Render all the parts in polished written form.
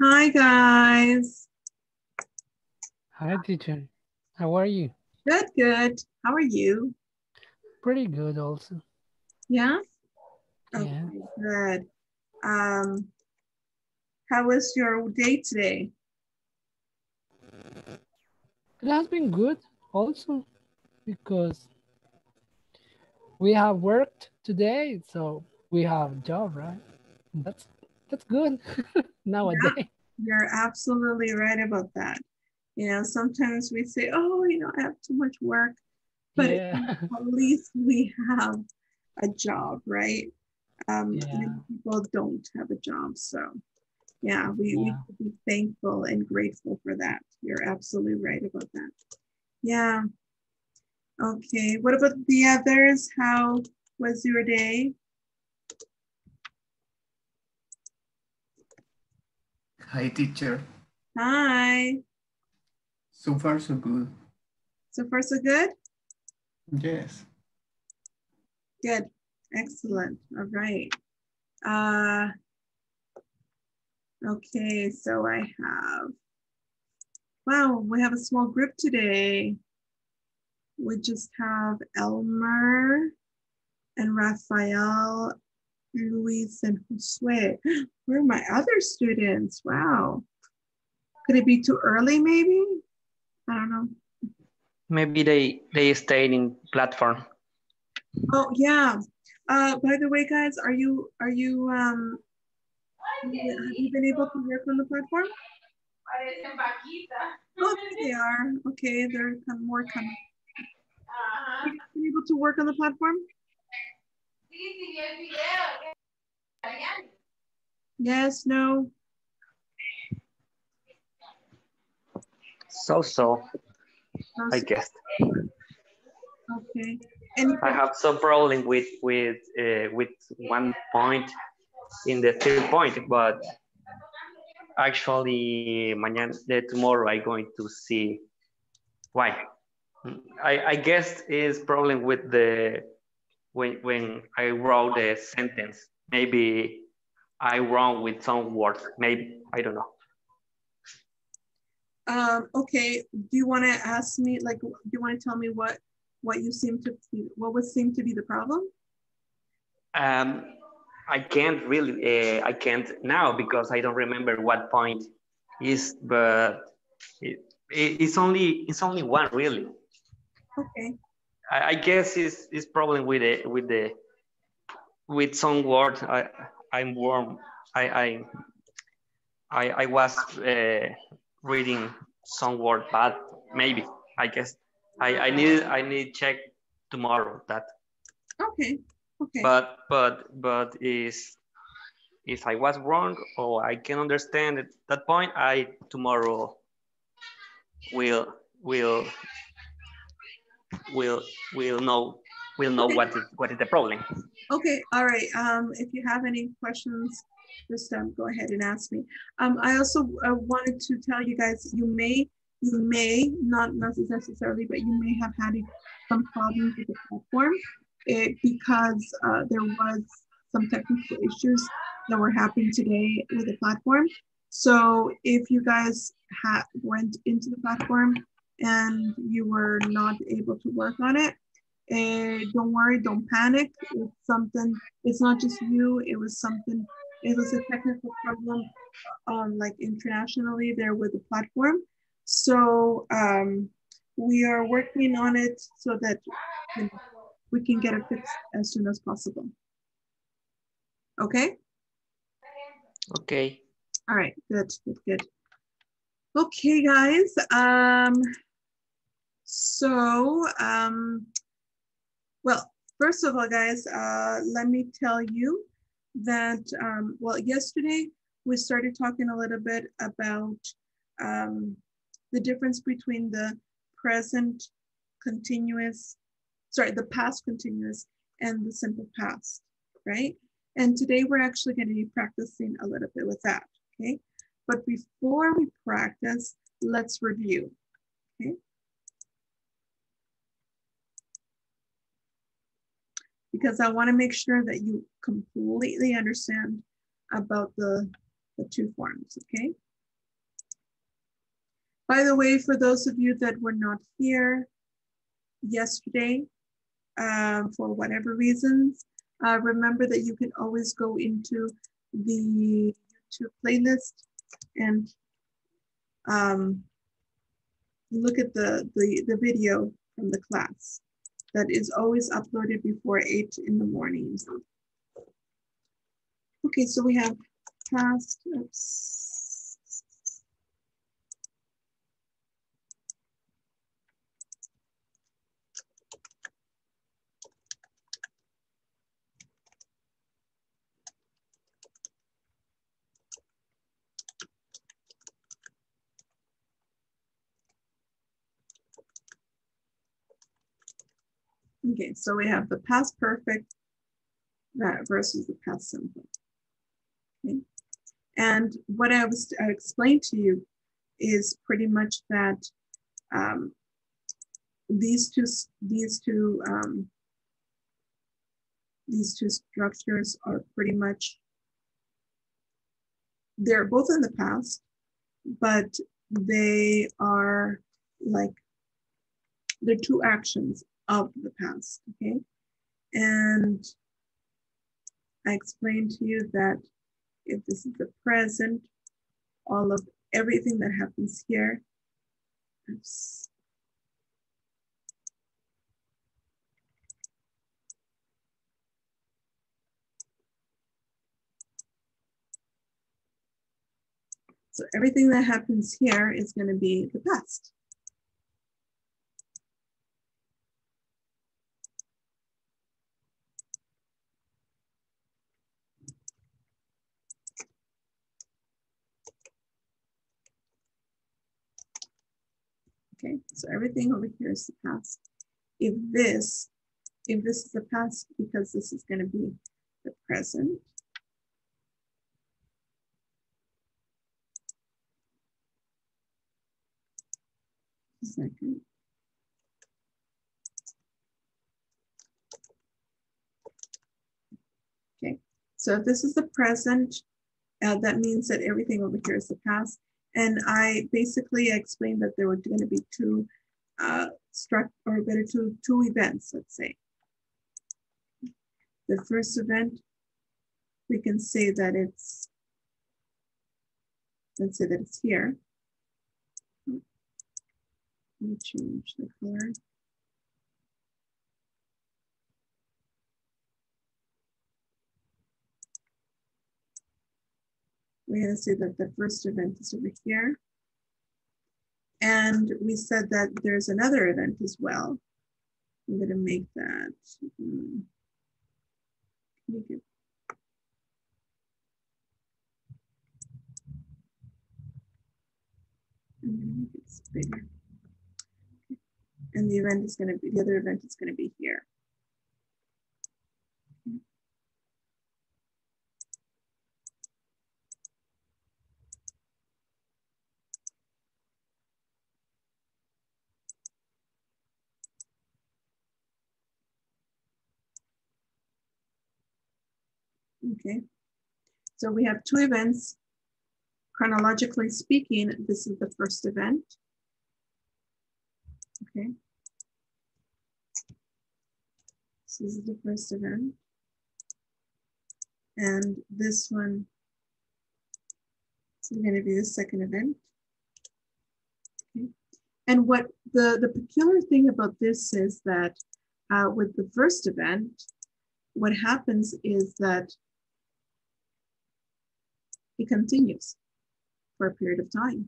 Hi, guys. Hi, teacher. How are you? Good, good. How are you? Pretty good also. Yeah? Okay, yeah. Good. How was your day today? It has been good also because we have worked today, so we have a job, right? That's good nowadays. Yeah, you're absolutely right about that. You know, sometimes we say, oh, you know, I have too much work, but yeah, at least we have a job, right? Yeah. Many people don't have a job, so yeah, we should be thankful and grateful for that. You're absolutely right about that. Yeah. Okay, what about the others? How was your day? Hi, teacher. Hi. So far, so good. So far, so good? Yes. Good. Excellent. All right. Okay, so I have, wow, we have a small group today. We just have Elmer and Rafael, Luis and Josue. Where are my other students? Wow. Could it be too early maybe? I don't know. Maybe they stayed in platform. Oh yeah. By the way, guys, have you been able to hear from the platform? Oh, there they are. Okay, there are some more coming. Have you been able to work on the platform? Yes, no. So, I guess. Okay. And I have some problem with one point in the third point, but actually, tomorrow I'm going to see why. I guess is problem with the when I wrote the sentence. Maybe I wrong with some words. Maybe I don't know. Okay. Do you want to ask me? Like, do you want to tell me what would seem to be the problem? I can't really. I can't now because I don't remember what point is. But it's only one really. Okay. I guess it's problem with some words. I'm warm. I was reading some word bad. Maybe I guess I need check tomorrow that. Okay. Okay. But is if I was wrong or I can understand at that point, I tomorrow will know okay. what is the problem. Okay, all right. If you have any questions, just go ahead and ask me. I also wanted to tell you guys, you may not necessarily, but you may have had some problems with the platform because there was some technical issues that were happening today with the platform. So if you guys went into the platform and you were not able to work on it, don't worry, don't panic. It's something, it's not just you, it was a technical problem, like internationally there with the platform. So we are working on it so that we can get it fixed as soon as possible. Okay? Okay. All right, good, good, good. Okay, guys. Well, first of all, guys, let me tell you that, well, yesterday we started talking a little bit about the difference between the the past continuous and the simple past, right? And today we're actually going to be practicing a little bit with that, okay? But before we practice, let's review, okay? Because I want to make sure that you completely understand about the two forms, okay? By the way, for those of you that were not here yesterday, for whatever reasons, remember that you can always go into the YouTube playlist and look at the video from the class that is always uploaded before 8 in the morning. Okay, so we have past. Okay, so we have the past perfect versus the past simple. Okay. And what I explained to you is pretty much that these two structures are pretty much, they're both in the past, but they are like, they're two actions of the past, okay? And I explained to you that if this is the present, all of everything that happens here, oops. So everything that happens here is going to be the past. Okay, so everything over here is the past. If this is the past, because this is going to be the present. Second. Okay, so if this is the present, that means that everything over here is the past. And I basically explained that there were going to be two events, let's say. The first event, we can say that it's, let's say that it's here. Let me change the color. We're going to say that the first event is over here. And we said that there's another event as well. I'm going to make that. Make it bigger. And the event is going to be, the other event is going to be here. Okay, so we have two events. Chronologically speaking, this is the first event. Okay, so this is the first event. And this one is going to be the second event. Okay, and what the peculiar thing about this is that with the first event, what happens is that it continues for a period of time.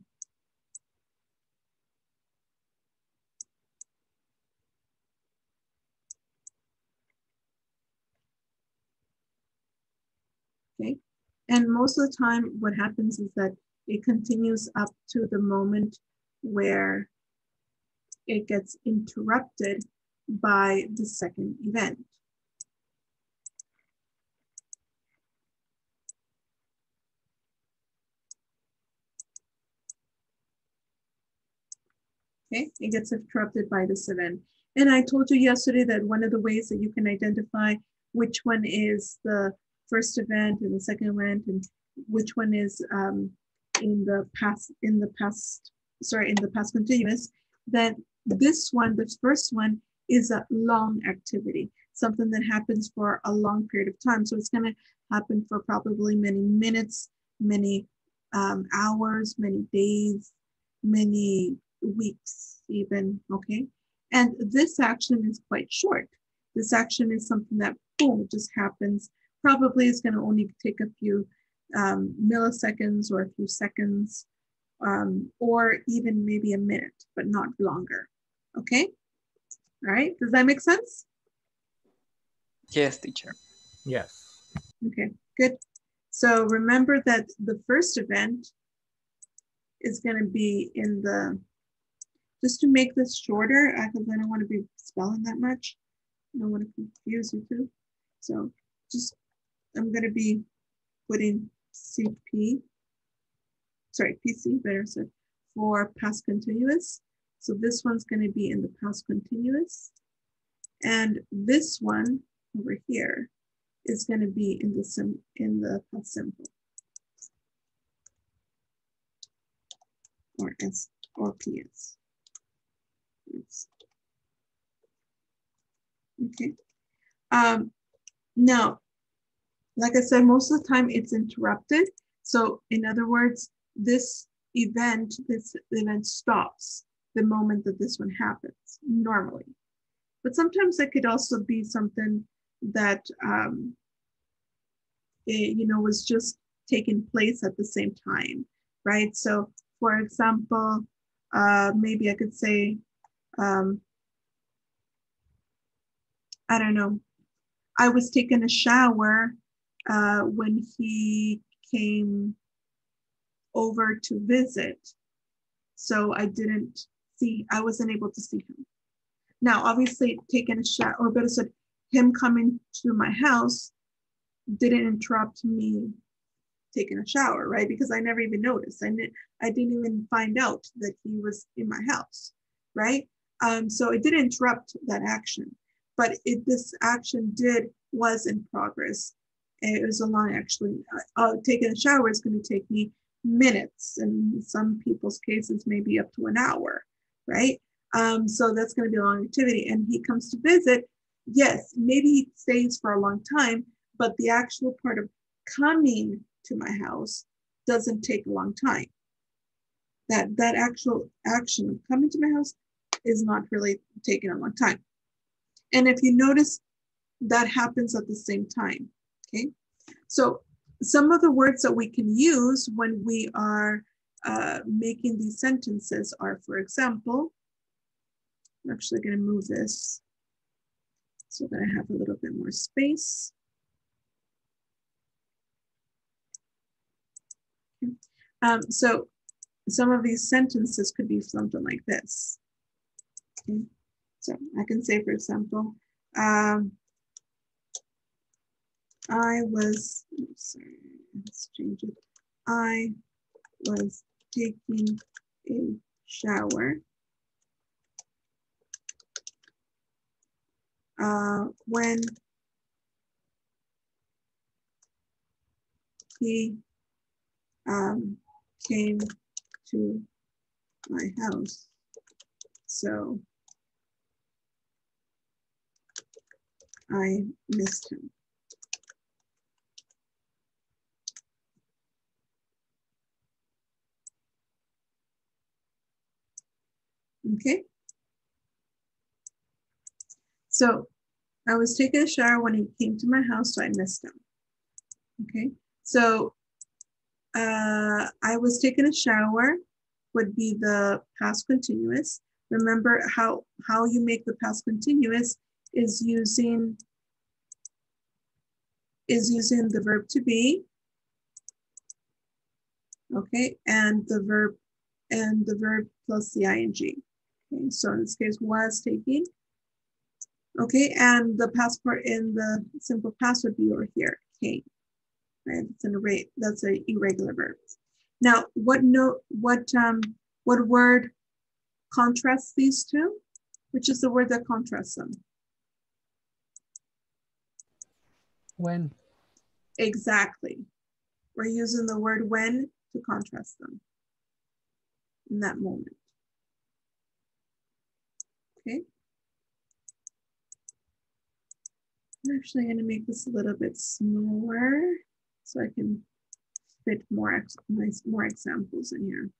Okay, and most of the time what happens is that it continues up to the moment where it gets interrupted by the second event. Okay, it gets interrupted by this event. And I told you yesterday that one of the ways that you can identify which one is the first event and the second event, and which one is in the past sorry, in the past continuous, then this one, this first one, is a long activity, something that happens for a long period of time. So it's going to happen for probably many minutes, many hours, many days, many weeks even, okay? And this action is quite short. This action is something that, boom, just happens. Probably it's going to only take a few milliseconds or a few seconds, or even maybe a minute, but not longer, okay? All right, does that make sense? Yes, teacher. Yes. Okay, good. So remember that the first event is going to be in the, just to make this shorter, because I don't want to be spelling that much. I don't want to confuse you too. So just, I'm going to be putting CP, sorry, PC, better said, for past continuous. So this one's going to be in the past continuous. And this one over here is going to be in the past simple. Or S or PS. Oops. Okay. Now, like I said, most of the time it's interrupted. So in other words, this event stops the moment that this one happens normally. But sometimes it could also be something that was just taking place at the same time, right? So for example, maybe I could say, I don't know, I was taking a shower when he came over to visit. So I didn't see, I wasn't able to see him. Now, obviously taking a shower, or better said, him coming to my house didn't interrupt me taking a shower, right? Because I never even noticed. I didn't even find out that he was in my house, right? So it didn't interrupt that action, but this action was in progress. It was a long action. Taking a shower is going to take me minutes, and in some people's cases, maybe up to an hour, right? So that's going to be a long activity. And he comes to visit. Yes, maybe he stays for a long time, but the actual part of coming to my house doesn't take a long time. That actual action of coming to my house is not really taking a long time. And if you notice, that happens at the same time, okay? So some of the words that we can use when we are making these sentences are, for example, I'm actually going to move this so that I have a little bit more space. Okay. So some of these sentences could be something like this. Okay. So I can say, for example, I was taking a shower when he came to my house, so I missed him. Okay. So I was taking a shower when he came to my house, so I missed him. Okay, so I was taking a shower would be the past continuous. Remember how you make the past continuous is using the verb to be. Okay, and the verb plus the ing. Okay, so in this case, was taking. Okay, and the past part in the simple past would be over here, came. Right, it's an array. That's an irregular verb. Now, what word contrasts these two? Which is the word that contrasts them? When. Exactly. We're using the word when to contrast them. in that moment. Okay. I'm actually going to make this a little bit smaller so I can fit more examples in here.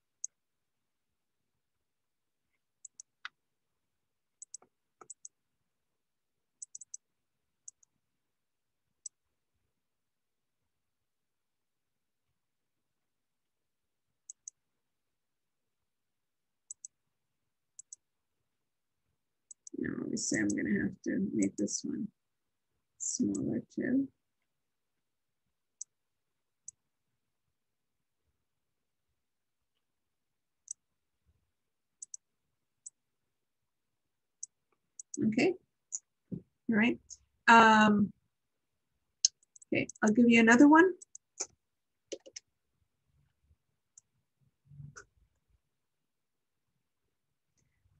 Now, obviously, I'm going to have to make this one smaller too. Okay. All right. Okay, I'll give you another one.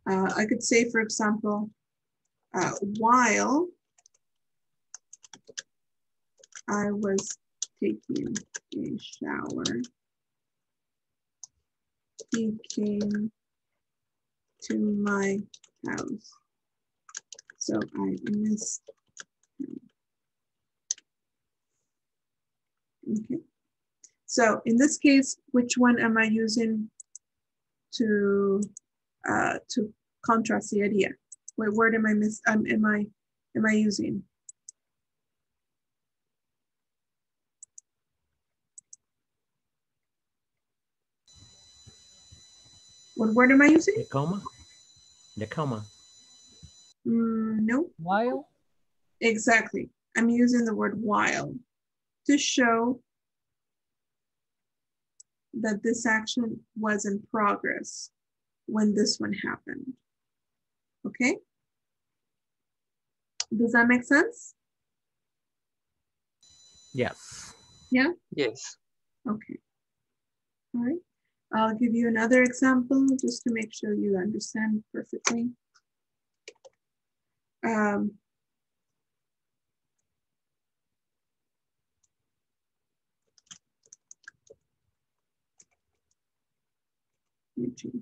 I could say, for example, while I was taking a shower, he came to my house, so I missed him. Okay. So in this case, which one am I using to contrast the idea? What word am I am I using? What word am I using? The comma. The comma. No. While. Exactly. I'm using the word while to show that this action was in progress when this one happened. Okay? Does that make sense? Yes. Yeah? Yes. Okay. All right. I'll give you another example just to make sure you understand perfectly. Let me change it.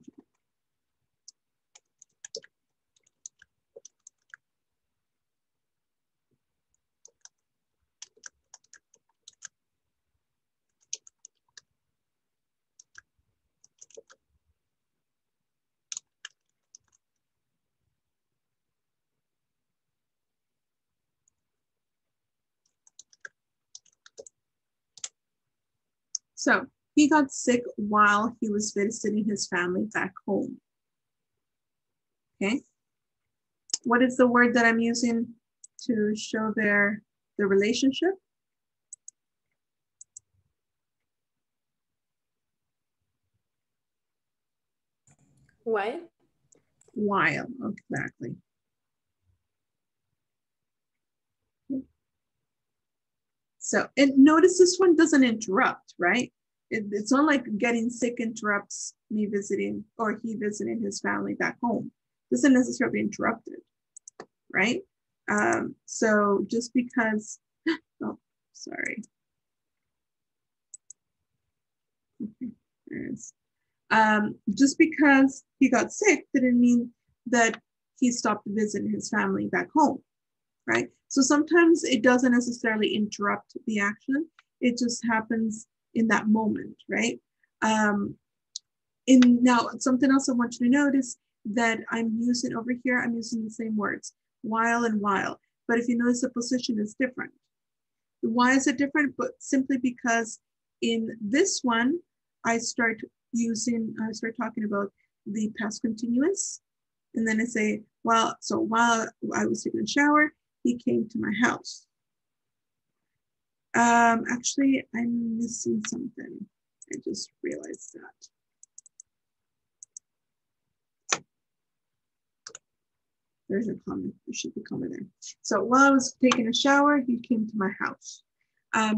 So he got sick while he was visiting his family back home. Okay. What is the word that I'm using to show the relationship? While. While, exactly. So, and notice this one doesn't interrupt, right? It's not like getting sick interrupts me visiting, or he visiting his family back home. It doesn't necessarily interrupt it, right? So just because, oh, sorry. Okay, there it is. Just because he got sick didn't mean that he stopped visiting his family back home, right? So sometimes it doesn't necessarily interrupt the action. It just happens in that moment, right? Now, something else I want you to notice that I'm using over here, I'm using the same words, while and while. But if you notice, the position is different. Why is it different? But simply because in this one, I start talking about the past continuous. And then I say, well, so while I was taking a shower, he came to my house. Actually, I'm missing something. I just realized that. There's a comment. There should be a comment there. So while I was taking a shower, he came to my house.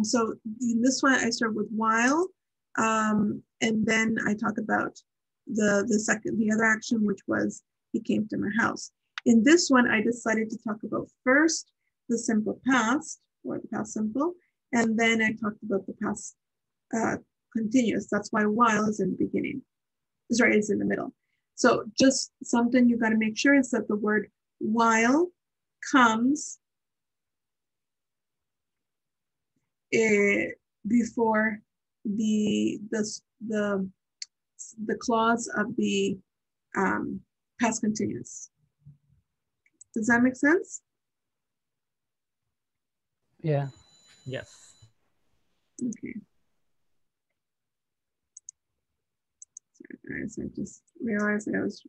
So in this one, I start with while, and then I talk about the other action, which was he came to my house. In this one, I decided to talk about first the simple past, or the past simple, and then I talked about the past continuous. That's why while is in the beginning. sorry, is in the middle. So just something you got to make sure is that the word while comes before the clause of the past continuous. Does that make sense? Yeah. Yes. Okay. Sorry guys, I just realized that I was,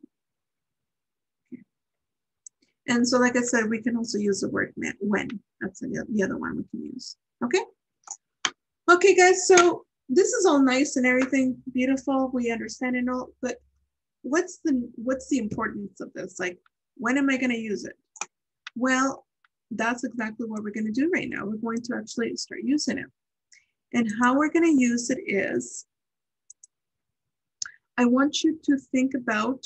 okay. And so like I said, we can also use the word when. That's the other one we can use, okay? Okay guys, so this is all nice and everything, beautiful, we understand it all, but what's the importance of this? Like, when am I gonna use it? Well, that's exactly what we're gonna do right now. We're going to actually start using it. And how we're gonna use it is, I want you to think about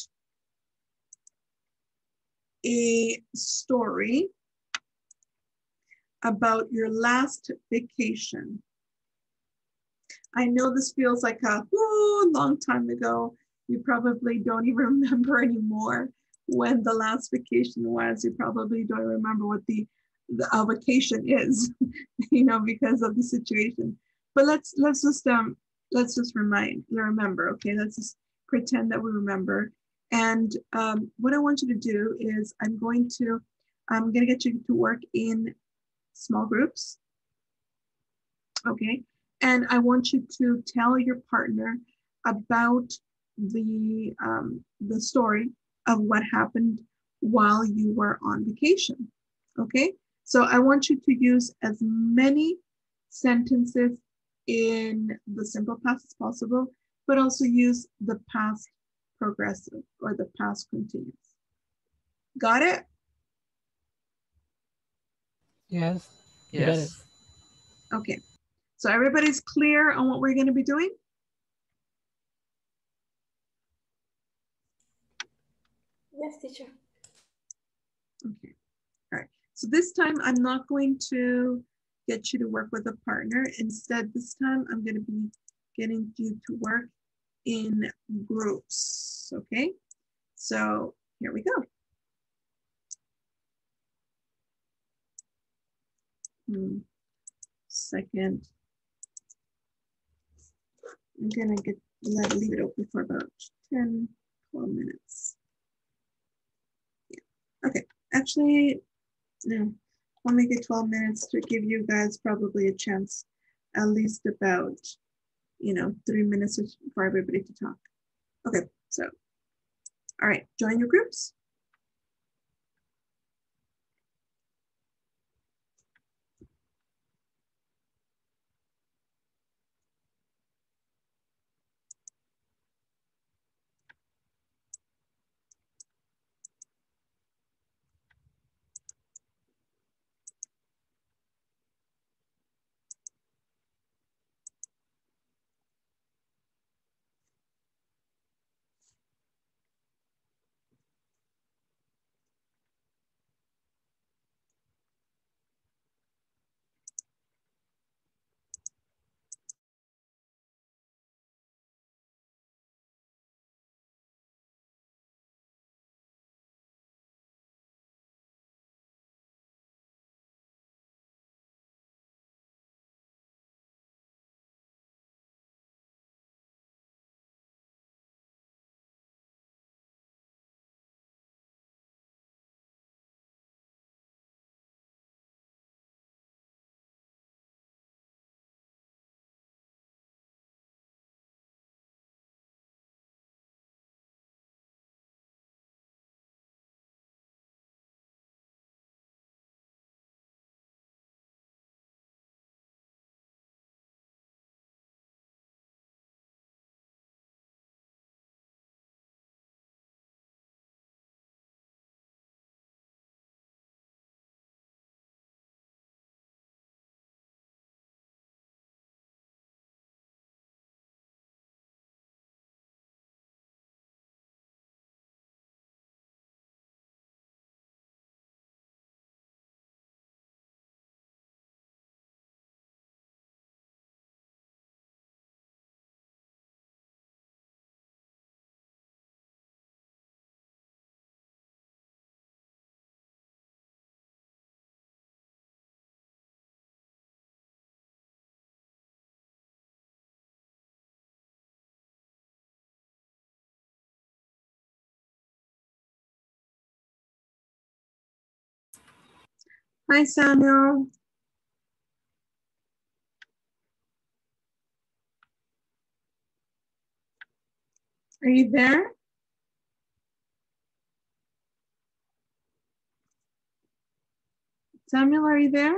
a story about your last vacation. I know this feels like a long time ago. You probably don't even remember anymore when the last vacation was. You probably don't remember what the vacation is, you know, because of the situation. But let's just remember. Okay, let's just pretend that we remember. And what I want you to do is I'm gonna get you to work in small groups. Okay. And I want you to tell your partner about the story of what happened while you were on vacation, okay? So I want you to use as many sentences in the simple past as possible, but also use the past progressive or the past continuous. Got it? Yes. Yes. Okay. So everybody's clear on what we're going to be doing? Yes, teacher. Okay. All right. So this time I'm not going to get you to work with a partner. Instead, this time I'm going to be getting you to work in groups. Okay. So here we go. Second. I'm gonna leave it open for about 10, 12 minutes. Yeah. Okay, actually, no, I'll make it 12 minutes to give you guys probably a chance, at least about, 3 minutes for everybody to talk. Okay, so, all right, join your groups. Hi, Samuel. Are you there? Samuel, are you there?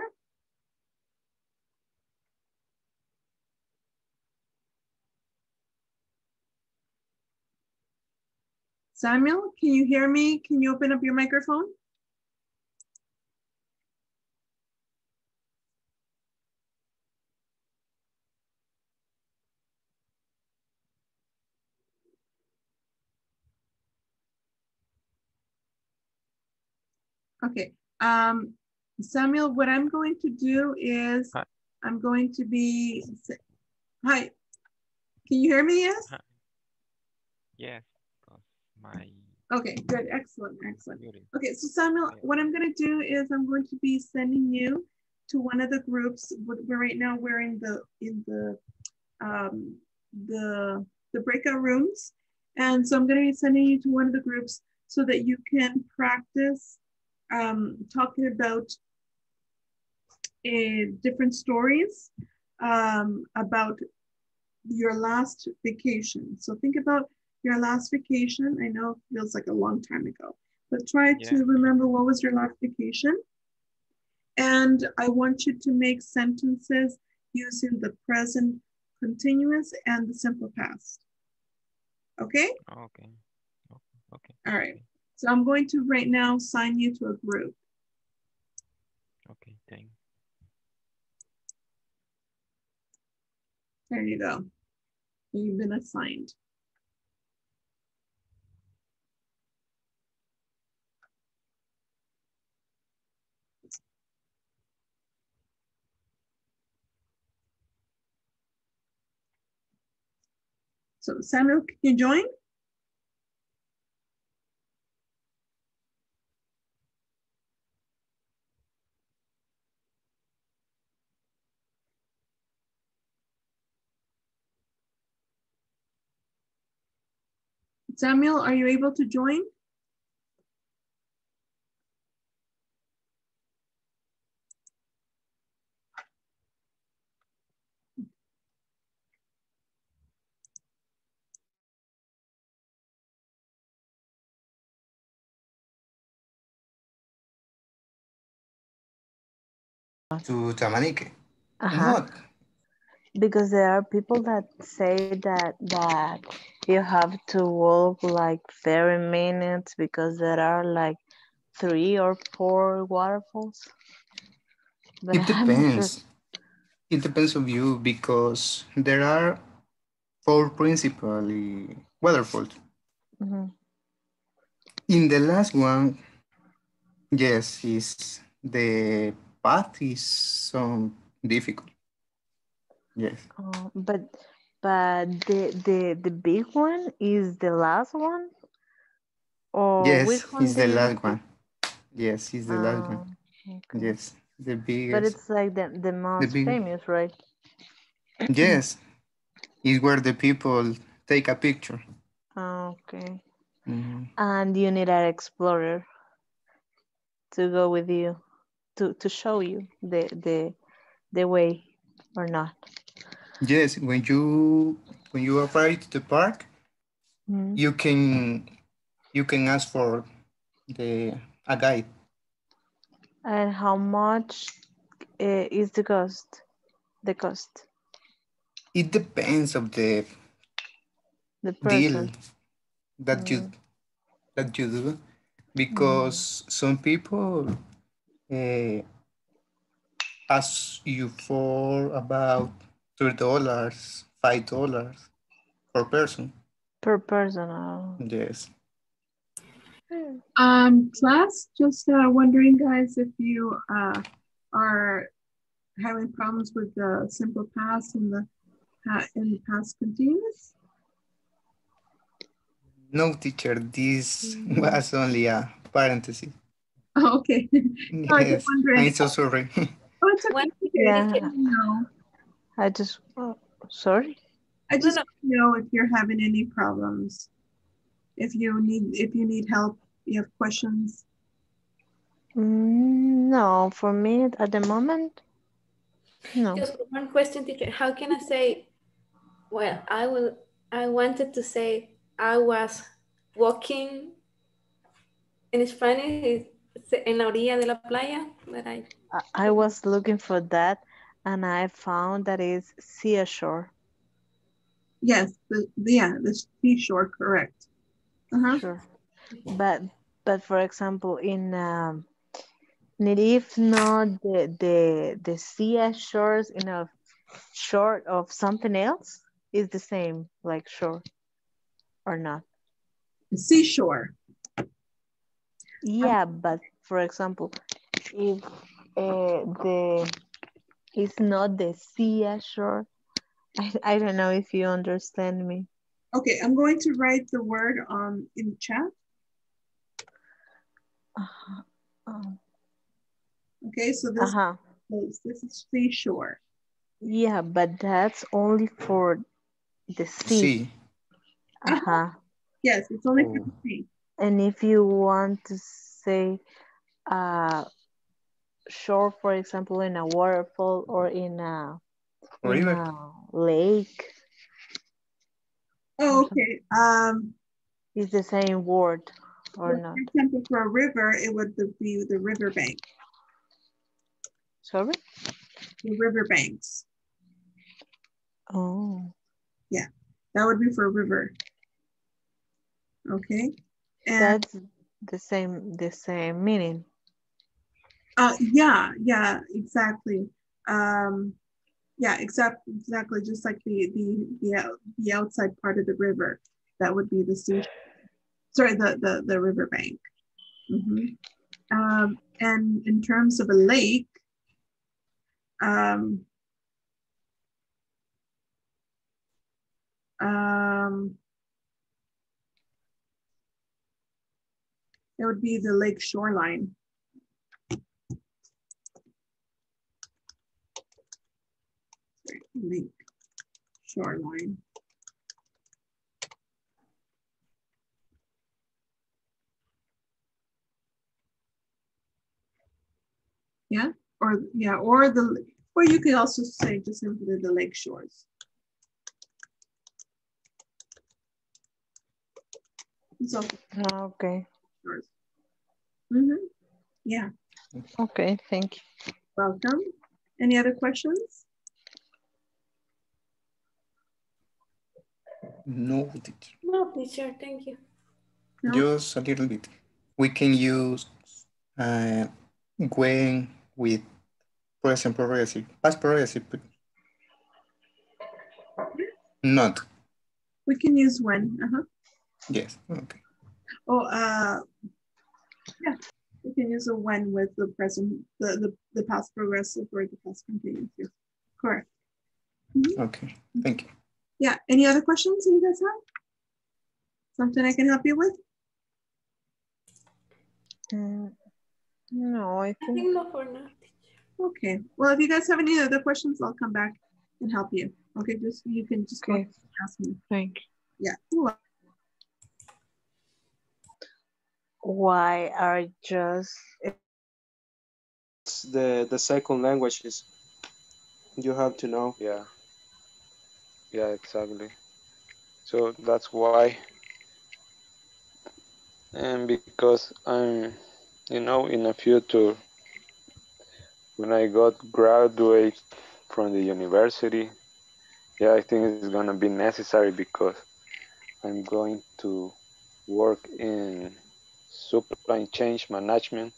Samuel, can you hear me? Can you open up your microphone? Okay, Samuel, what I'm going to do is hi. I'm going to be, hi, can you hear me? Yes? Hi. Yes, my. Okay, good, excellent, excellent. Okay, so Samuel, what I'm gonna do is I'm going to be sending you to one of the groups. Right now we're in the breakout rooms. And so I'm gonna be sending you to one of the groups so that you can practice talking about different stories about your last vacation. So think about your last vacation. I know it feels like a long time ago, but try to remember what was your last vacation. And I want you to make sentences using the present continuous and the simple past. Okay? Okay. Okay. All right. So I'm going to right now sign you to a group. Okay, thanks. There you go. You've been assigned. So Samuel, can you join? Samuel, are you able to join? To Tamanique. Not. Because there are people that say that you have to walk like 30 minutes because there are like 3 or 4 waterfalls. But it depends. It depends on you because there are 4 principally waterfalls. Mm-hmm. In the last one, yes, is the path is so difficult. Yes. Oh, but the big one is the last one? Or yes, which one it's the last one. Yes, it's the last one. Okay. Yes, the biggest. But it's like the most famous, right? Yes, it's where the people take a picture. Okay. Mm-hmm. And you need an explorer to go with you, to show you the way or not. Yes, when you arrive to the park, mm-hmm. you can ask for a guide. And how much is the cost? The cost. It depends on the deal that mm-hmm. that you do, because mm-hmm. some people ask you for about $3, $5 per person. Per person. Yes. Class, just wondering, guys, if you are having problems with the simple past and the past continuous. No, teacher. This was only a parenthesis. Oh, okay. Yes. I was wondering. I'm so sorry. Oh, it's okay. Yeah. No. I just want to know if you're having any problems. If you need help, you have questions. No, for me at the moment, no. Just one question, teacher. How can I say, well, I wanted to say I was walking in Spanish, en la orilla de la playa, but I was looking for that and I found that is seashore. Yes, the seashore, correct. Uh-huh. Sure. But for example, in Nerif, not the seashores, you know, short of something else is the same, like shore or not. Seashore. Yeah, but for example, if it's not the seashore, I don't know if you understand me. Okay, I'm going to write the word in the chat. Okay, so this, this is seashore. Yeah, but that's only for the sea. Yes, it's only for the sea. And if you want to say shore, for example, in a waterfall or in a lake. Oh, okay. Is the same word or not? For example, for a river, it would be the riverbank. Sorry? The riverbanks. Oh. Yeah, that would be for a river. Okay. And that's the same meaning. Yeah, exactly. Yeah, exactly. Just like the outside part of the river, that would be the sea. Sorry, the riverbank. Mm-hmm. And in terms of a lake, it would be the lake shoreline. Lake shoreline. Yeah, or you could also say just simply the lake shores. So okay. Shores. Mm-hmm. Yeah. Okay, thank you. Welcome. Any other questions? No, teacher. No, teacher, thank you. No? Just a little bit. We can use when with present progressive, past progressive. Not. We can use when. Yes, okay. Oh, yeah, we can use a when with the present, the past progressive or the past continuous. Correct. Mm-hmm. Okay, thank you. Yeah, any other questions you guys have? Something I can help you with? No, I think not for now. Okay, well, if you guys have any other questions, I'll come back and help you. Okay, you can just go and ask me. Thank you. Yeah. Why are just the second languages? You have to know. Yeah. Yeah, exactly. So that's why, and because I'm, you know, in the future, when I graduate from the university, yeah, I think it's gonna be necessary because I'm going to work in supply chain management,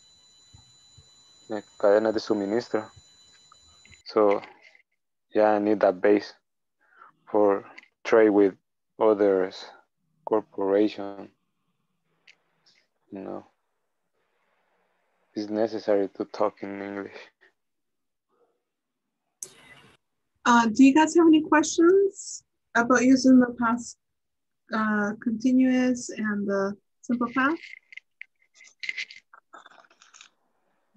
cadena de suministro. So yeah, I need that base for trade with others, corporation, you know. It's necessary to talk in English. Do you guys have any questions about using the past continuous and the simple past?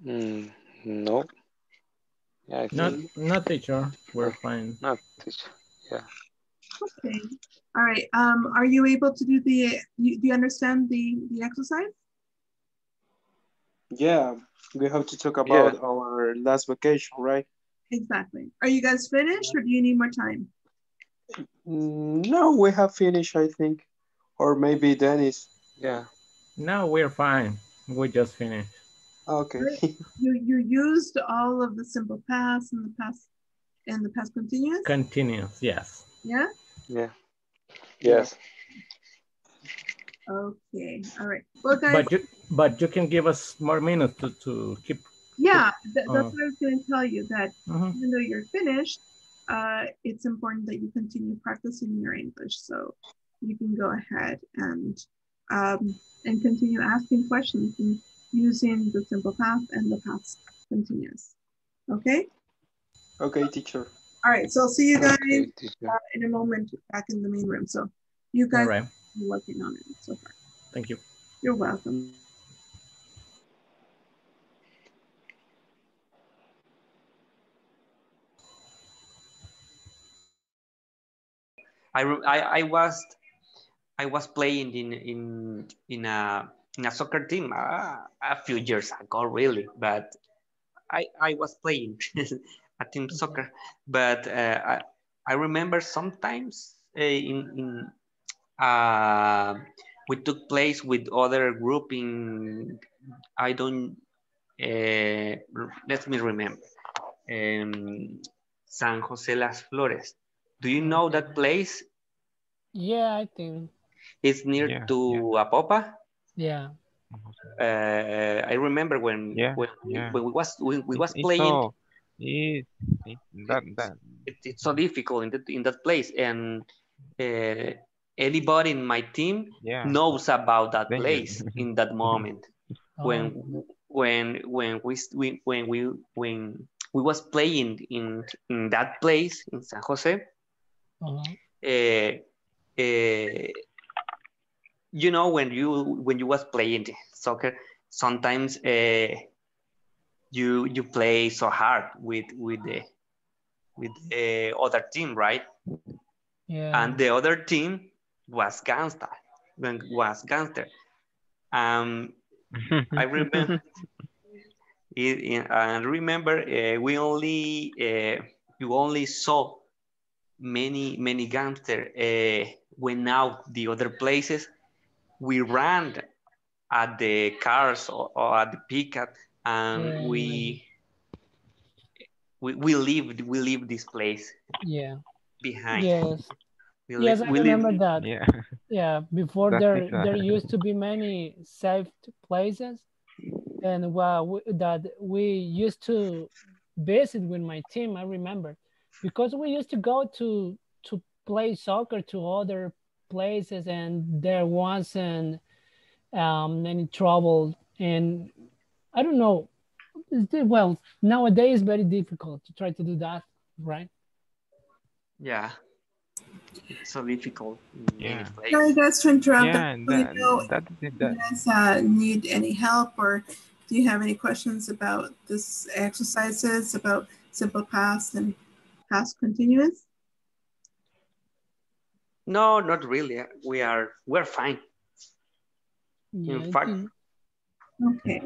No. Yeah, not teacher, we're fine. Not teacher. Yeah. Okay. All right. Are you able to do the? Do you understand the exercise? Yeah, we have to talk about our last vacation, right? Exactly. Are you guys finished or do you need more time? No, we have finished, I think. Or maybe Dennis. Yeah. No, we're fine. We just finished. Okay. You used all of the simple past and the past continuous? Continuous, yes. Yeah? Yeah. Yes. Okay. All right. Well, guys. But you can give us more minutes to keep. Yeah, that's what I was going to tell you, that even though you're finished, it's important that you continue practicing your English. So you can go ahead and continue asking questions and using the simple past and the past continuous. Okay? Okay, teacher. All right, so I'll see you guys in a moment back in the main room. So you guys are working on it so far. Thank you. You're welcome. I was playing in a soccer team a few years ago, really, but I was playing a team soccer, but I remember sometimes we took place with other group in, I don't, let me remember, San José Las Flores. Do you know that place? Yeah, I think. It's near to Apopa? Yeah. I remember when we was playing. So, it's so difficult in that place, and anybody in my team knows about that place in that moment when we was playing in that place in San Jose. You know, when you was playing soccer, sometimes you play so hard with the other team, right? Yeah. And the other team was gangster. I remember. And remember, you only saw many gangsters went out the other places. We ran at the cars or at the picket, and we leave this place. Yeah. Behind. Yes. Yes, I remember that. Yeah. Yeah. Before there used to be many safe places. And that we used to visit with my team, I remember, because we used to go to play soccer to other places, and there wasn't any trouble. And I don't know, well, nowadays it's very difficult to try to do that, right? Yeah, it's so difficult. Yeah. Sorry guys to interrupt. Yeah, you guys need any help, or do you have any questions about this exercises about simple past and past continuous? No, not really. We're fine. Yeah, in fact, okay.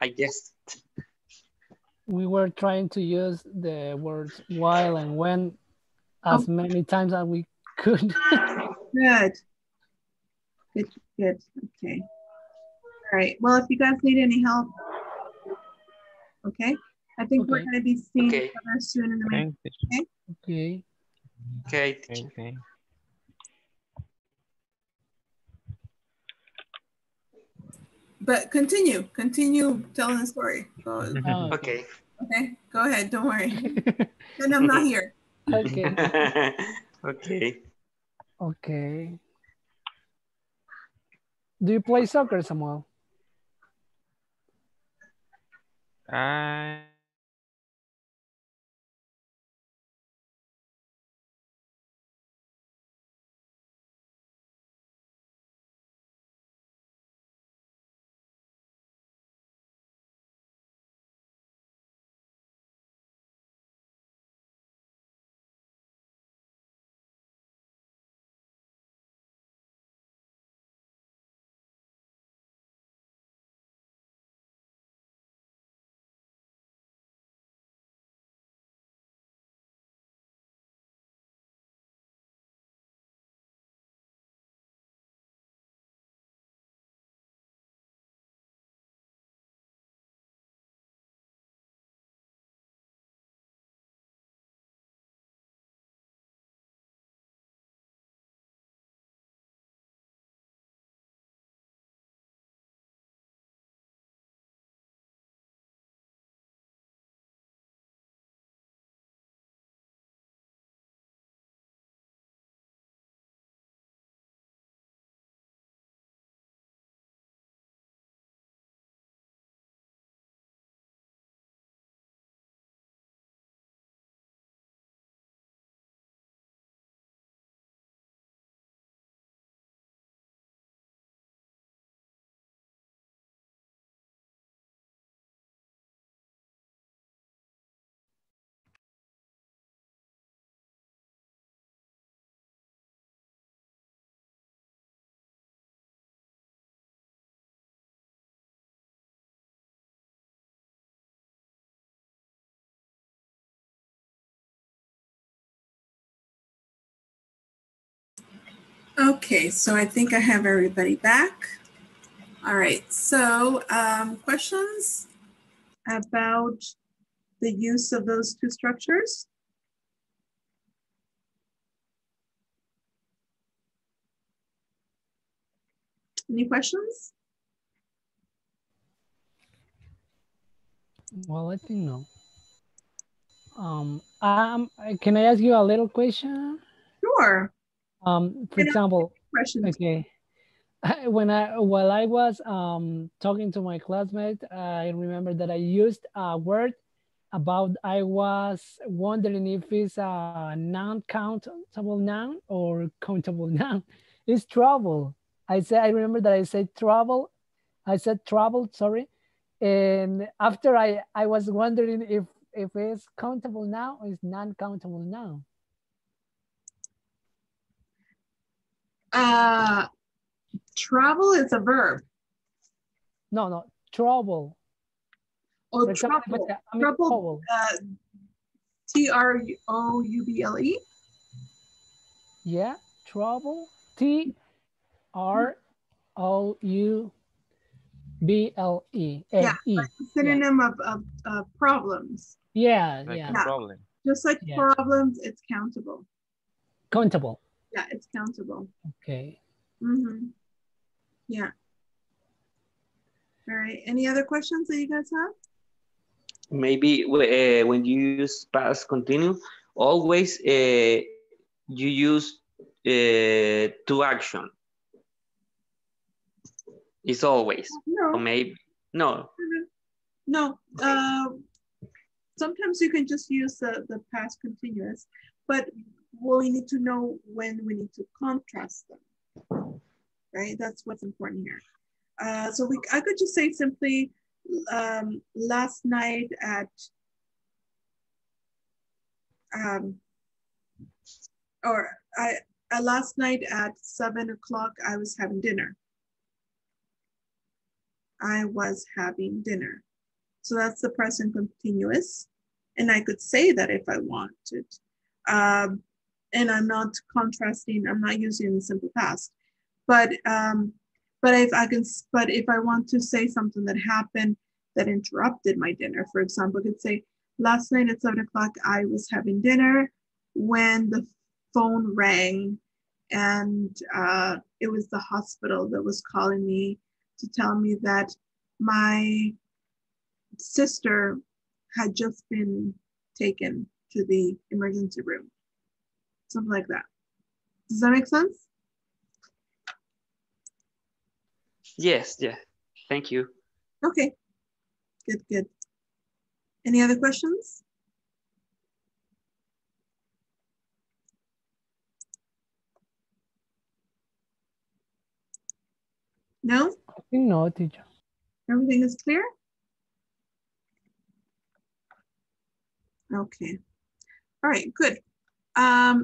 I guess we were trying to use the words while and when as many times as we could. Good. Okay. All right. Well, if you guys need any help, okay. I think we're going to be seeing each other soon in the morning. Okay. Okay. But continue telling the story. Okay. Go ahead. Don't worry. And I'm not here. Okay. Do you play soccer, Samuel? Okay, so I think I have everybody back. All right, so questions about the use of those two structures? Any questions? Well, I think no. Can I ask you a little question? Sure. For example, okay, while I was talking to my classmate, I remember that I used a word about I was wondering if it's a non-countable noun or countable noun. It's trouble. I remember that I said trouble. I said trouble. Sorry. And after I was wondering if it's countable noun or it's non-countable noun. Trouble is a verb. No, trouble. Oh, trouble. I mean, trouble. T-R-O-U-B-L-E. Yeah, trouble. T-R-O-U-B-L-E. Yeah, like a synonym of problems. Yeah, like yeah. Problem. Just like yeah. Problems, it's countable. Countable. Yeah, it's countable. Okay. Mm-hmm. Yeah. All right. Any other questions that you guys have? Maybe when you use past continuous, always you use to action. It's always. No. Or maybe no. No. Sometimes you can just use the past continuous, but we need to know when we need to contrast them, right? That's what's important here. So I could just say simply, last night at, last night at 7 o'clock, I was having dinner. I was having dinner. So that's the present continuous. And I could say that if I wanted. And I'm not contrasting, I'm not using the simple past. But if I want to say something that happened that interrupted my dinner, for example, I could say, last night at 7 o'clock, I was having dinner when the phone rang and it was the hospital that was calling me to tell me that my sister had just been taken to the emergency room. Something like that. Does that make sense? Yes, yeah. Thank you. Okay. Good, good. Any other questions? No? I think no, teacher. Everything is clear? Okay. All right, good.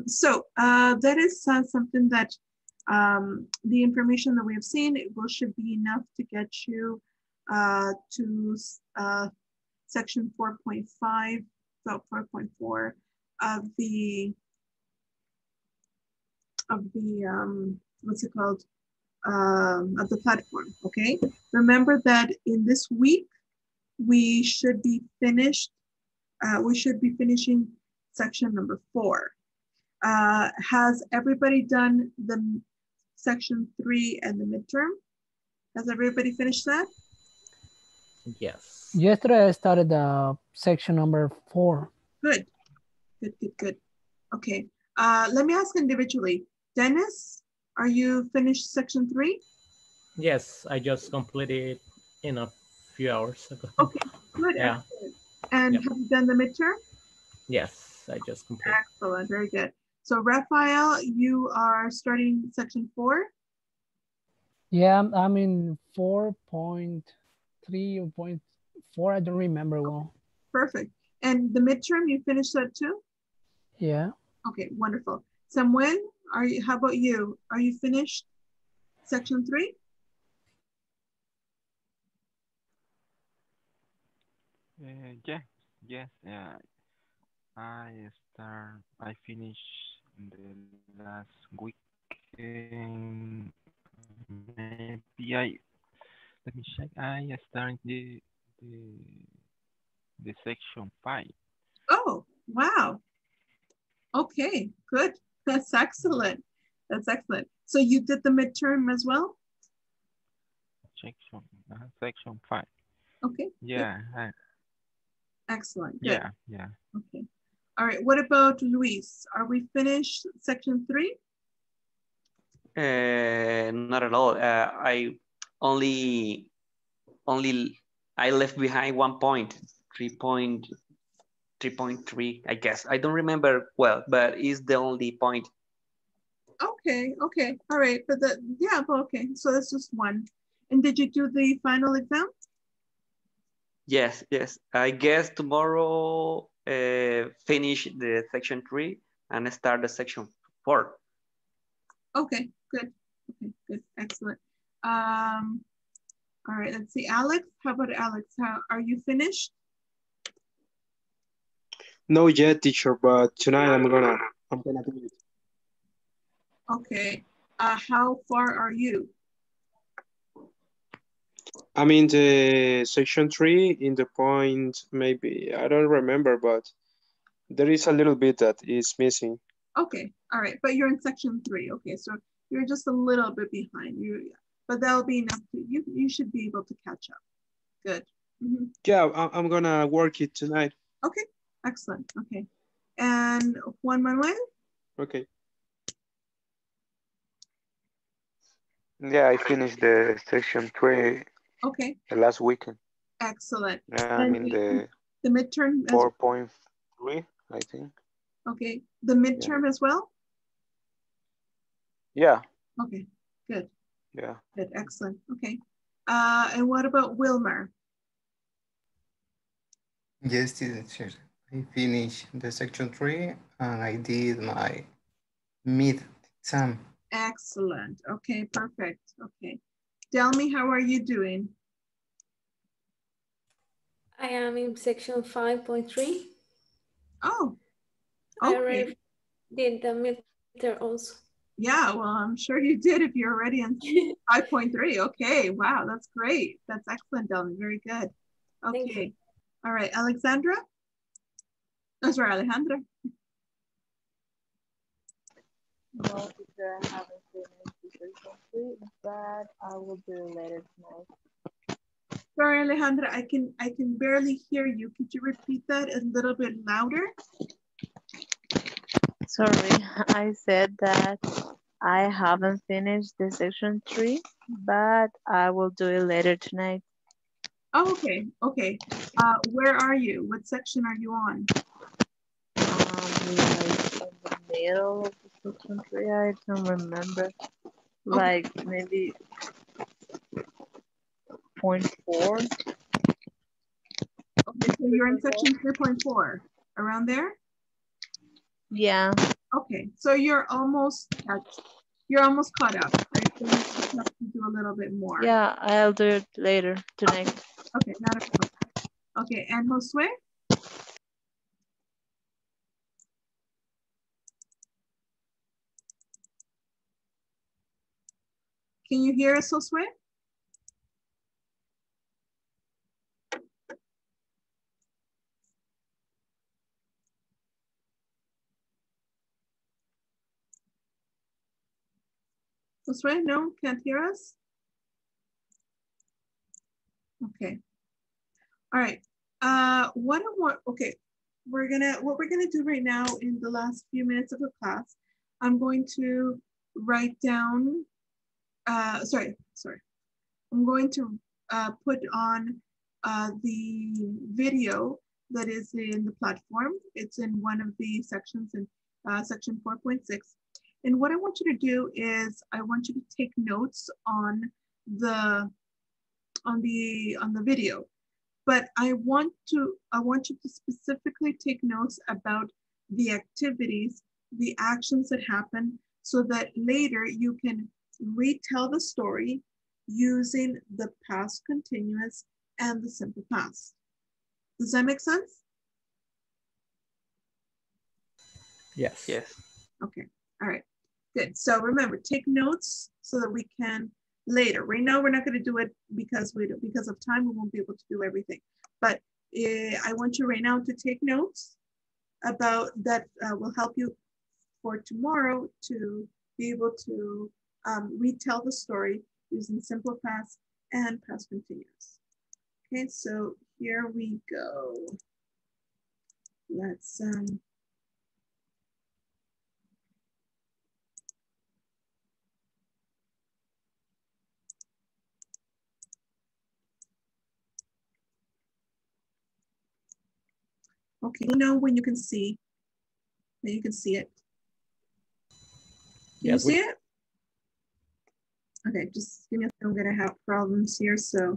So that is something that the information that we have seen, it should be enough to get you to section 4.5, so 4.4 of the what's it called, of the platform, okay? Remember that in this week, we should be finished, finishing section number 4. Has everybody done the section 3 and the midterm? Has everybody finished that? Yes. Yesterday I started section number 4. Good. Good, good, good. Okay. Let me ask individually. Dennis, are you finished section 3? Yes, I just completed in a few hours ago. Okay, good. Yeah. Excellent. And yep. Have you done the midterm? Yes. I just completed. Excellent, very good. So Rafael, you are starting section 4? Yeah, I'm in 4.3 or 4, I don't remember well. Perfect. And the midterm, you finished that too? Yeah. Okay, wonderful. Samuel, how about you? Are you finished section 3? Yes. I finished the last week Maybe let me check. I started the section 5. Oh, wow. Okay, good. That's excellent. That's excellent. So you did the midterm as well? Section 5. Okay. Yeah. Excellent. Good. Yeah. Yeah. Okay. All right. What about Luis? Are we finished section 3? Not at all. I left behind one point, 3.3, I guess. I don't remember well, but it's the only point. Okay. Okay. All right. But the, yeah. Okay. So that's just one. And did you do the final exam? Yes, yes. I guess tomorrow finish the section 3 and start the section 4. Okay, good. Okay, good. Excellent. All right, let's see. Alex, how about Alex? Are you finished? No yet, teacher, but tonight I'm gonna do it. Okay. How far are you? I'm in the section 3 in the point, maybe, I don't remember, but there is a little bit that is missing. Okay, all right, but you're in section 3. Okay, so you're just a little bit behind, but that'll be enough. You should be able to catch up. Good. Mm-hmm. Yeah, I'm gonna work it tonight. Okay, excellent, okay. And Juan Manuel? Okay. Yeah, I finished the section 3. Okay. The last weekend. Excellent. I mean the midterm. 4.3, I think. Okay. The midterm as well? Yeah. Okay. Good. Yeah. Good. Excellent. Okay. And what about Wilmer? Yes, teacher. I finished the section 3 and I did my mid exam. Excellent. Okay. Perfect. Okay. Tell me, how are you doing? I am in section 5.3. Oh, okay. I already did the midterm also. Yeah, well, I'm sure you did if you're already in 5.3. Okay, wow, that's great. That's excellent, Delmi. Very good. Okay. All right, Alexandra? That's right, Alejandra. No, teacher, I haven't finished the section 3, but I will do it later tonight. Sorry, Alejandra, I can barely hear you. Could you repeat that a little bit louder? Sorry, I said that I haven't finished the section 3, but I will do it later tonight. Oh, okay, okay. Where are you? What section are you on? Like in the middle of the section 3, I don't remember. Like maybe 0.4. Okay, so you're in section 3.4, around there? Yeah. Okay, so you're almost caught up. Right? So you just have to do a little bit more. Yeah, I'll do it later tonight. Okay, not a problem. Okay, and Josue? Can you hear us, Josue? Josue, no, can't hear us? Okay. All right. What we're gonna do right now in the last few minutes of the class, I'm going to write down. I'm going to put on the video that is in the platform. It's in one of the sections in section 4.6. And what I want you to do is I want you to take notes on the video, but I want you to specifically take notes about the activities, the actions that happen, so that later you can retell the story using the past continuous and the simple past. Does that make sense? Yes. Yes. Okay. All right. Good, so remember, take notes so that we can later. Right now, we're not gonna do it because of time, we won't be able to do everything. But I want you right now to take notes about that will help you for tomorrow to be able to retell the story using simple past and past continuous. Okay, so here we go. Let's, okay, you know when you can see, when you can see it. Can you see it? Okay, just give me a second, I'm gonna have problems here, so.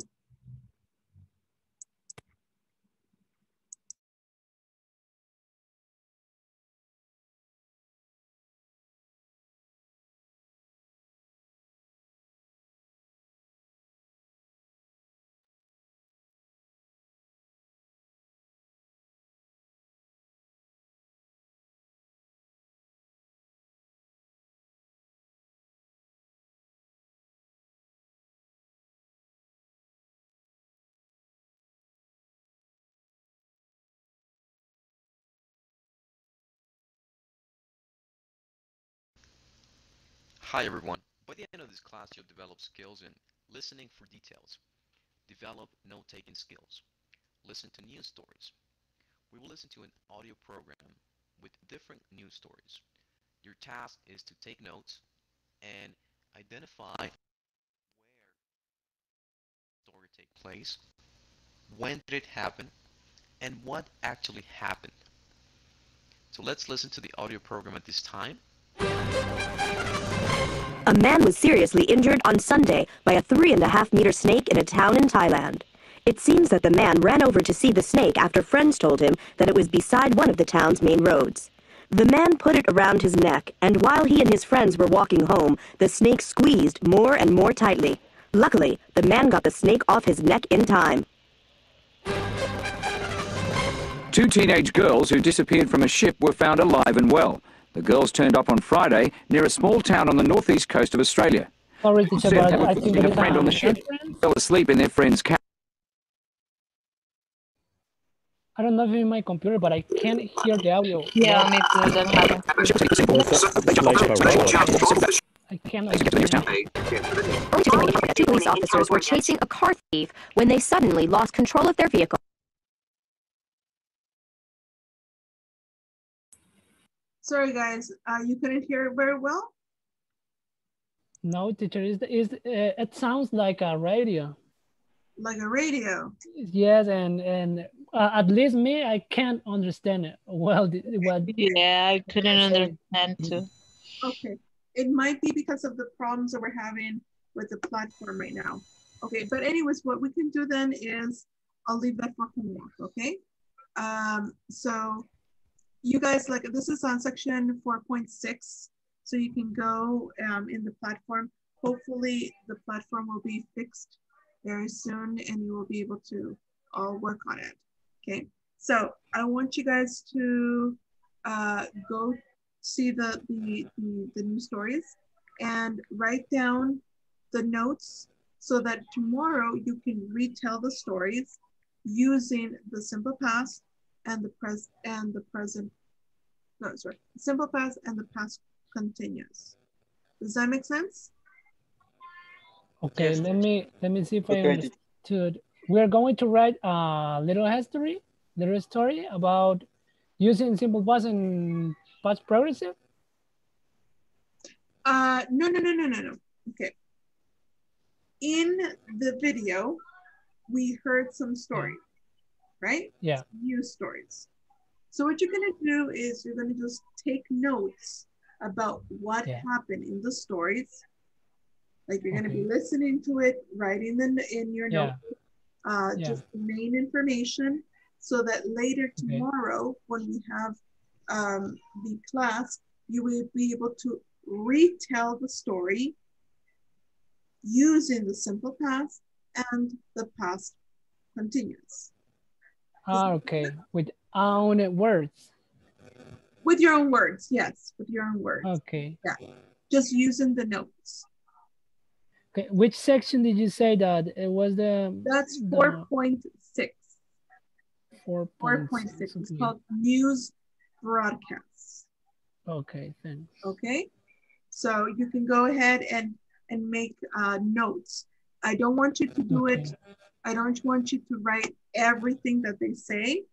Hi everyone, by the end of this class you'll develop skills in listening for details, develop note-taking skills, listen to news stories. We will listen to an audio program with different news stories. Your task is to take notes and identify where the story takes place, when did it happen, and what actually happened. So let's listen to the audio program at this time. A man was seriously injured on Sunday by a 3.5-meter snake in a town in Thailand. It seems that the man ran over to see the snake after friends told him that it was beside one of the town's main roads. The man put it around his neck, and while he and his friends were walking home, the snake squeezed more and more tightly. Luckily, the man got the snake off his neck in time. Two teenage girls who disappeared from a ship were found alive and well. The girls turned up on Friday near a small town on the northeast coast of Australia. Sorry, teacher, I think a friend on the ship fell asleep in their friend's cabin. I don't know if it's my computer, but I can't hear the audio. Yeah, me too. That happened. I cannot hear it. Two police officers were chasing a car thief when they suddenly lost control of their vehicle. Sorry, guys, you couldn't hear it very well? No, teacher, it sounds like a radio. Like a radio? Yes, and at least me, I can't understand it well. Yeah, I couldn't understand too. Okay, it might be because of the problems that we're having with the platform right now. Okay, but anyways, what we can do then is, I'll leave that for homework, okay? So, you guys, like, this is on section 4.6, so you can go in the platform. Hopefully the platform will be fixed very soon and you will be able to all work on it, okay? So I want you guys to go see the new stories and write down the notes so that tomorrow you can retell the stories using the simple past and simple past and the past continuous. Does that make sense? Okay, yes. let me see if I understood. We're going to write a little story about using simple past and past progressive. No. Okay. In the video, we heard some stories. Right? Yeah. News stories. So what you're going to do is you're going to just take notes about what happened in the stories. Like you're going to be listening to it, writing in your notebook, just the main information so that later tomorrow when we have the class, you will be able to retell the story using the simple past and the past continuous. Ah, okay, with own words. With your own words, yes, with your own words. Okay. Yeah. just using the notes. Okay, which section did you say that it was the? That's 4.6. 4.6. It's called news broadcasts. Okay, thanks. Okay, so you can go ahead and make notes. I don't want you to do it. I don't want you to write everything that they say,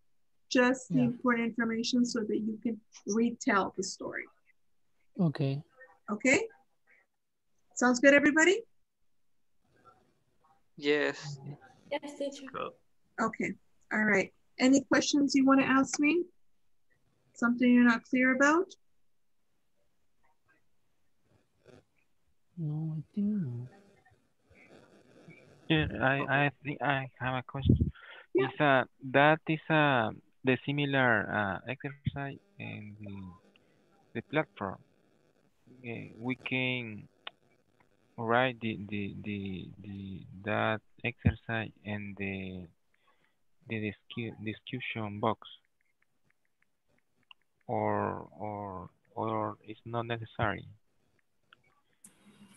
just the important information so that you can retell the story. Okay. Okay. Sounds good, everybody? Yes. Yes, teacher. Okay. All right. Any questions you want to ask me? Something you're not clear about? No, I think not. Yeah, I think I have a question. Yeah. It's a, that is a, the similar exercise in the platform. We can write the that exercise in the discussion box, or it's not necessary.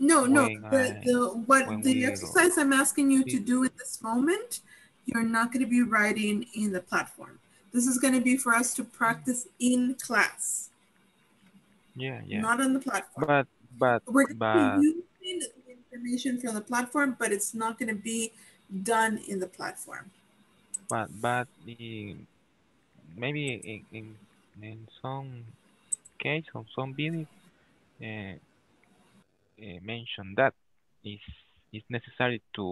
No, no. The exercise I'm asking you to do at this moment, you're not going to be writing in the platform. This is going to be for us to practice in class. Yeah, yeah. Not on the platform. But we're going to be using the information from the platform, but it's not going to be done in the platform. But the, maybe in some case of some videos. Mentioned that is necessary to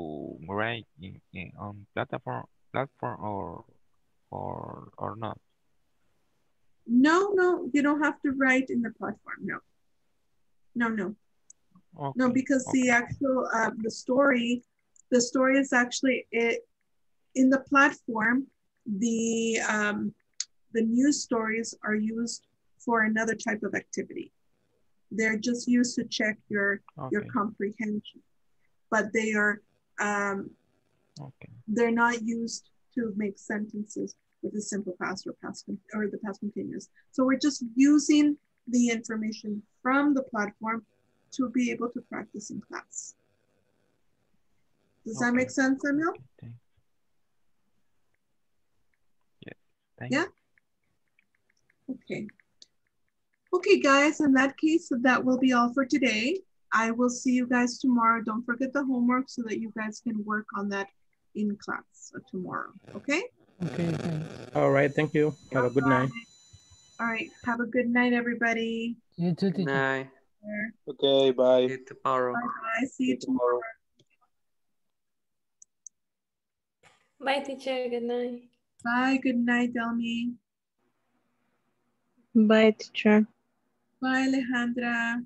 write in on platform or not? No, no, you don't have to write in the platform. No, no, no, okay. No, because the actual the story is actually it in the platform. The news stories are used for another type of activity. They're just used to check your comprehension, but they are they're not used to make sentences with the simple past or the past continuous. So we're just using the information from the platform to be able to practice in class. Does that make sense, Samuel? Okay, yeah. Okay. Okay, guys, in that case, that will be all for today. I will see you guys tomorrow. Don't forget the homework so that you guys can work on that in class tomorrow, okay? Okay, thanks. All right, thank you. Have a good night. All right, have a good night, everybody. You too, good night. Okay, bye. See you tomorrow. Bye-bye, see you tomorrow. Bye, teacher, good night. Bye, good night, Delmi. Bye, teacher. Bye, Alejandra.